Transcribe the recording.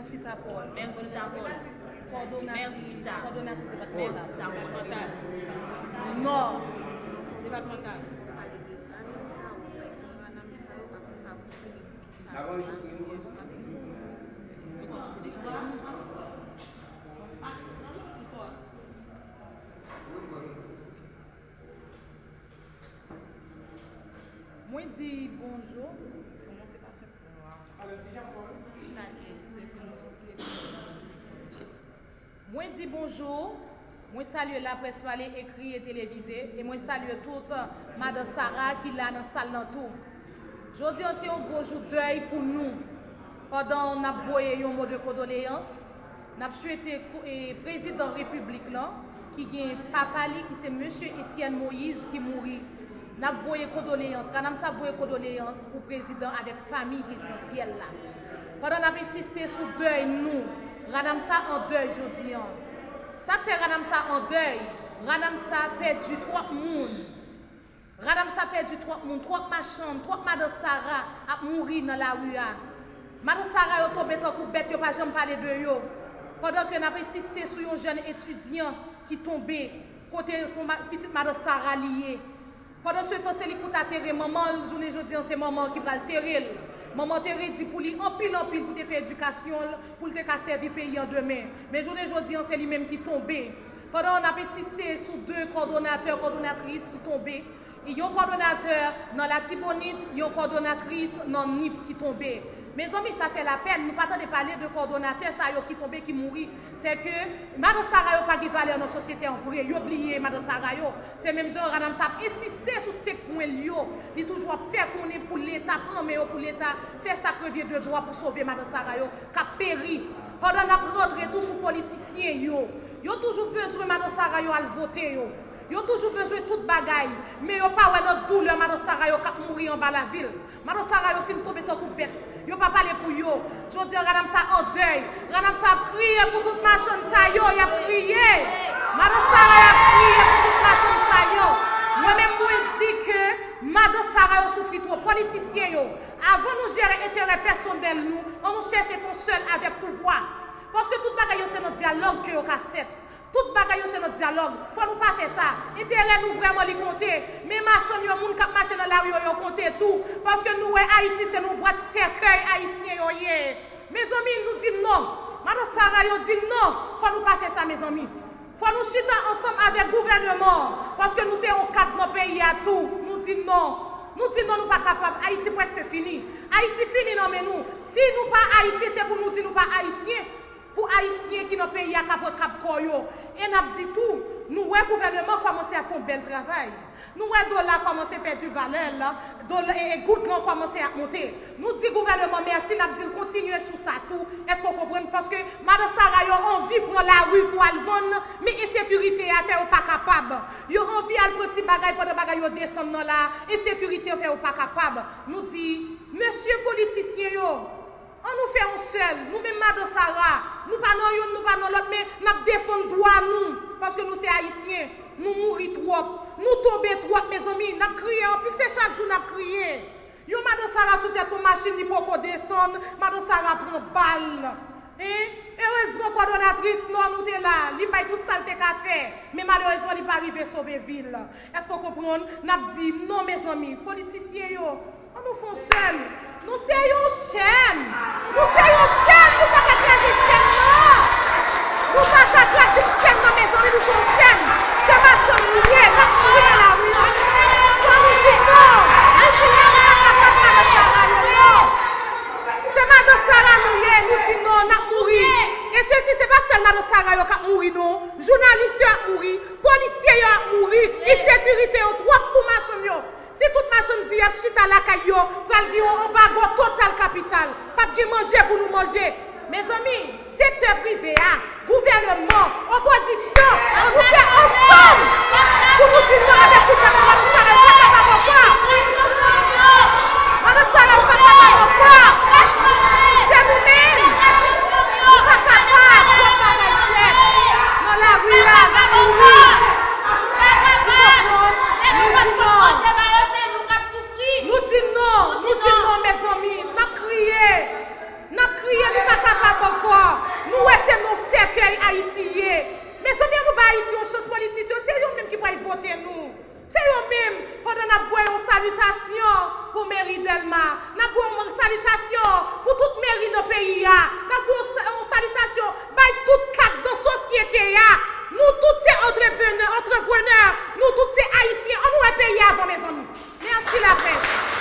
Merci ta parole. Merci ta parole. Coordonnatrice départementale. Nord. Départementale. Moi dis bonjour. Comment c'est passé pour moi? Alors déjà moi dis bonjour. Moi salue la presse parlée, écrite et télévisée et moi salue toute Madame Sarah qui là dans salle l'entour. Aujourd'hui aussi un gros jour d'œil pour nous. Pendant on a voyé un mot de condoléances, n'a souhaité président République là qui gagne papa li qui c'est monsieur Étienne Moïse qui mourit. N'a voyé condoléances, quand n'a ça voyé condoléances pour président avec famille présidentielle là. Pendant n'a insisté sur deuil nous, Radam ça en deuil aujourd'hui. Ça fait Radam ça en deuil, Radam ça perdu trois monde. Radam ça perdu trois monde, trois machans, trois madame Sarah a mouri dans la rue. Madame Sarah est tombée tant que bête, pas jamais parler de yo. Pendant que n'a insisté sur un jeune étudiant qui tombait côté son petite madame Sarah liée. Pendant ce temps, c'est lui qui a terré maman, le jour aujourd'hui, c'est maman qui va le terrer. Maman terré dit pour lui en pile pour te faire éducation, pour te servir pays en demain. Mais journée aujourd'hui, c'est lui-même qui tombé. Pendant on a persisté sur deux coordonnateurs, coordonnatrices qui tombaient. Il y a un coordonnateur dans la Tibonite, il y a une coordonnatrice dans Nip qui tombait. Mes amis, ça fait la peine. Nous ne parlons pas de coordonnateurs qui tombent, qui mourit. C'est que Mme Sarah n'a pas de valeur dans la société en vrai. Vous oubliez Mme Sarah. C'est même genre, Mme Sarah a insisté sur ces points-là. Il toujours fait qu'on est pour l'État, pour l'État, faire sacrifier de droit pour sauver Mme Sarah, qui a péri. Pendant qu'on rentre tous les politiciens, ils ont toujours besoin de Mme Sarah à voter. Ils ont toujours besoin de toute bagaille, mais ils n'ont pas de douleur, Madame Sarah, qui a mouru en bas de la ville. Madame Sarah, ils ont tombé dans la bête. Ils n'ont pas parlé pour eux. Je dis, Madame Sarah, en deuil. Madame Sarah a crié pour toute ma chaîne, ils ont crié. Madame Sarah a crié pour toute ma chaîne. Moi-même, je dis que Madame Sarah souffre trop, politiciens. Avant de nous gérer l'intérêt personnel, nous, on nous cherche et font seul avec pouvoir. Parce que toute bagaille, c'est notre dialogue que nous avons fait. Tout bagaille c'est notre dialogue. Faut nous pas faire ça. Intérêt nous vraiment les compter. Mais marchons yo moun k'ap marcher dans la rue yo compter tout parce que nous Haïti c'est nous boîte cercueil haïtien yo yé. Mes amis nous dit non. Madame Sarah yo dit non. Faut nous pas faire ça mes amis. Faut nous chita ensemble avec gouvernement parce que nous c'est un quatre pays à tout. Nous dit non. Nous disons nous pas capables. Haïti presque fini. Haïti fini non mais nous si nous pas haïtiens c'est pour nous dire nous pas haïtiens. Pour haïtiens qui n'ont pays à Cap-Koyo. Et nous dit tout, nous, le gouvernement commence à faire un bel travail. Nous, le dollar commence à perdre du valeur, et gouttes commence à monter. Nous dit gouvernement, merci, nous dit continuer sur ça tout. Est-ce qu'on comprend? Parce que Mme Sarah a envie de prendre la rue pour aller vendre, mais insécurité à faire ou pas capable. Ils ont envie de prendre des bagages pour des bagages descendre dans la insécurité à faire ou pas capable. Nous dit, monsieur politicien, on nous fait un seul, nous-mêmes, Madame Sarah, nous pas nous pas l'autre, mais nous défendons droit nous, parce que nous sommes haïtiens, nous mourons trop, nous tombons trop, mes amis, nous crions, puis c'est chaque jour nous crions. Yo Madame Sarah sous tête ton machine, ni pour qu'on descende, Madame Sarah prend balle. Heureusement, coordonnatrice, nous sommes là, il n'y a pas tout ça qu'à faire, mais malheureusement, il n'est pas arrivé à sauver la ville. Est-ce qu'on comprend? Nous dit non, mes amis, politiciens, on nous font seul. Nous sommes une chaîne. Nous sommes une chaîne. Nous ne pouvons pas classer une chaîne. Nous ne pouvons pas classer une chaîne dans mes amis. Nous sommes une chaîne. C'est ma chaîne. Nous sommes dans la rue. Quand nous disons non, nous disons non, nous ne pouvons pas classer Sarah. Non. C'est Madame Sarah. Nous disons non, nous avons mouru. Et ceci, ce n'est pas seulement Madame Sarah qui a mouru, non. Journalistes ont mouru. Policiers ont mouru. Insécurité ont droit pour ma chaîne. Si toute machine dit chita la caillou, pral di on bago total capital, pas de manger pour nous manger. Mes amis, secteur privé, gouvernement, opposition, on nous fait ensemble pour nous dire avec tout le monde, nous savons pas capable quoi. On ne savons pas capable quoi. C'est nous-mêmes, nous pas capables de faire dans la rue là, nous. Nous disons non, mes amis, nous crions, nous ne sommes pas capables de quoi. c'est mon cercueil haïtien. Mais ça vient nous pas Haïti, on change politicien, c'est eux-mêmes qui peuvent voter nous. C'est eux-mêmes, pendant que nous voyons une salutation pour Mairie Delma, nous voyons une salutation pour toute mairie de pays, nous voyons une salutation pour tout cadre de société. Nous tous ces entrepreneurs, nous tous ces haïtiens, on nous a payé avant, mes amis. Merci la presse.